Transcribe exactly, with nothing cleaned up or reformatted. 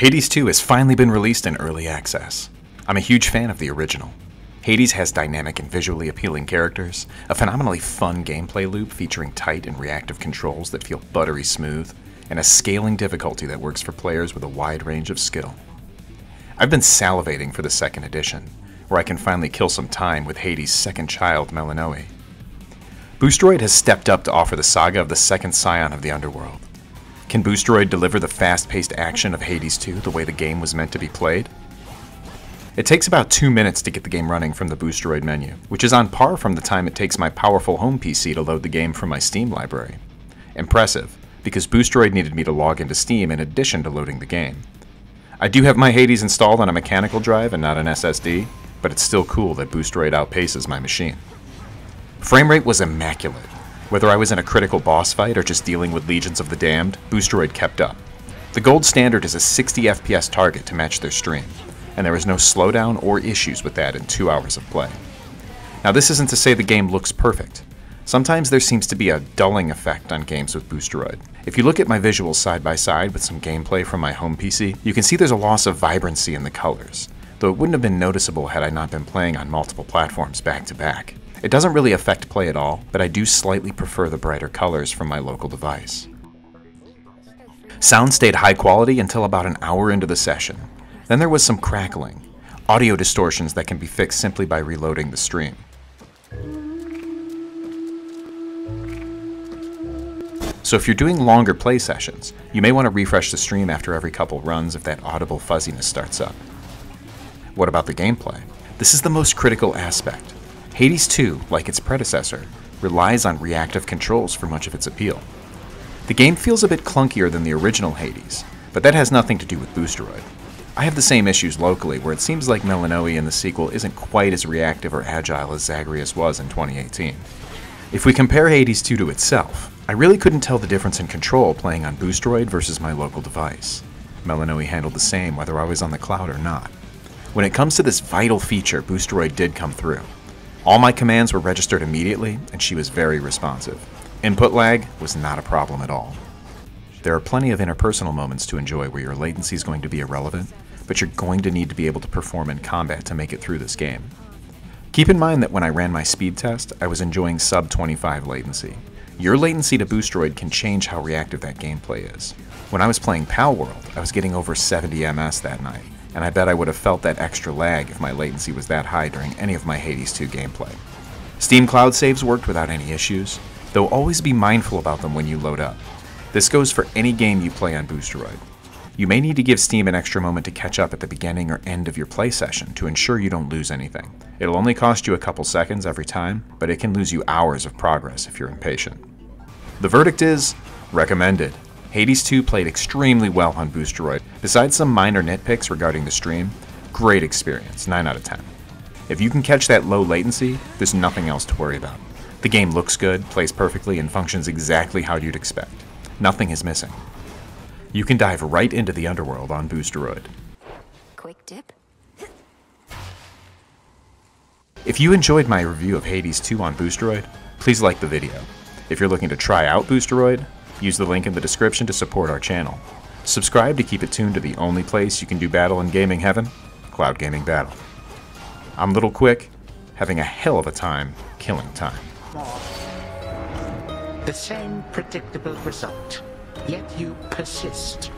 Hades two has finally been released in early access. I'm a huge fan of the original. Hades has dynamic and visually appealing characters, a phenomenally fun gameplay loop featuring tight and reactive controls that feel buttery smooth, and a scaling difficulty that works for players with a wide range of skill. I've been salivating for the second edition, where I can finally kill some time with Hades' second child, Melinoë. Boosteroid has stepped up to offer the saga of the second scion of the underworld. Can Boosteroid deliver the fast-paced action of Hades two the way the game was meant to be played? It takes about two minutes to get the game running from the Boosteroid menu, which is on par from the time it takes my powerful home P C to load the game from my Steam library. Impressive, because Boosteroid needed me to log into Steam in addition to loading the game. I do have my Hades installed on a mechanical drive and not an S S D, but it's still cool that Boosteroid outpaces my machine. Frame rate was immaculate. Whether I was in a critical boss fight or just dealing with legions of the damned, Boosteroid kept up. The gold standard is a sixty F P S target to match their stream, and there was no slowdown or issues with that in two hours of play. Now this isn't to say the game looks perfect. Sometimes there seems to be a dulling effect on games with Boosteroid. If you look at my visuals side by side with some gameplay from my home P C, you can see there's a loss of vibrancy in the colors, though it wouldn't have been noticeable had I not been playing on multiple platforms back to back. It doesn't really affect play at all, but I do slightly prefer the brighter colors from my local device. Sound stayed high quality until about an hour into the session. Then there was some crackling, audio distortions that can be fixed simply by reloading the stream. So if you're doing longer play sessions, you may want to refresh the stream after every couple runs if that audible fuzziness starts up. What about the gameplay? This is the most critical aspect. Hades two, like its predecessor, relies on reactive controls for much of its appeal. The game feels a bit clunkier than the original Hades, but that has nothing to do with Boosteroid. I have the same issues locally, where it seems like Melinoë in the sequel isn't quite as reactive or agile as Zagreus was in twenty eighteen. If we compare Hades two to itself, I really couldn't tell the difference in control playing on Boosteroid versus my local device. Melinoë handled the same whether I was on the cloud or not. When it comes to this vital feature, Boosteroid did come through. All my commands were registered immediately, and she was very responsive. Input lag was not a problem at all. There are plenty of interpersonal moments to enjoy where your latency is going to be irrelevant, but you're going to need to be able to perform in combat to make it through this game. Keep in mind that when I ran my speed test, I was enjoying sub twenty-five latency. Your latency to Boosteroid can change how reactive that gameplay is. When I was playing Palworld, I was getting over seventy M S that night, and I bet I would have felt that extra lag if my latency was that high during any of my Hades two gameplay. Steam cloud saves worked without any issues, though always be mindful about them when you load up. This goes for any game you play on Boosteroid. You may need to give Steam an extra moment to catch up at the beginning or end of your play session to ensure you don't lose anything. It'll only cost you a couple seconds every time, but it can lose you hours of progress if you're impatient. The verdict is recommended. Hades two played extremely well on Boosteroid. Besides some minor nitpicks regarding the stream, great experience, nine out of ten. If you can catch that low latency, there's nothing else to worry about. The game looks good, plays perfectly, and functions exactly how you'd expect. Nothing is missing. You can dive right into the underworld on Boosteroid. Quick dip. If you enjoyed my review of Hades two on Boosteroid, please like the video. If you're looking to try out Boosteroid, use the link in the description to support our channel. Subscribe to keep it tuned to the only place you can do battle in gaming heaven, Cloud Gaming Battle. I'm Little Quick, having a hell of a time killing time. The same predictable result, yet you persist.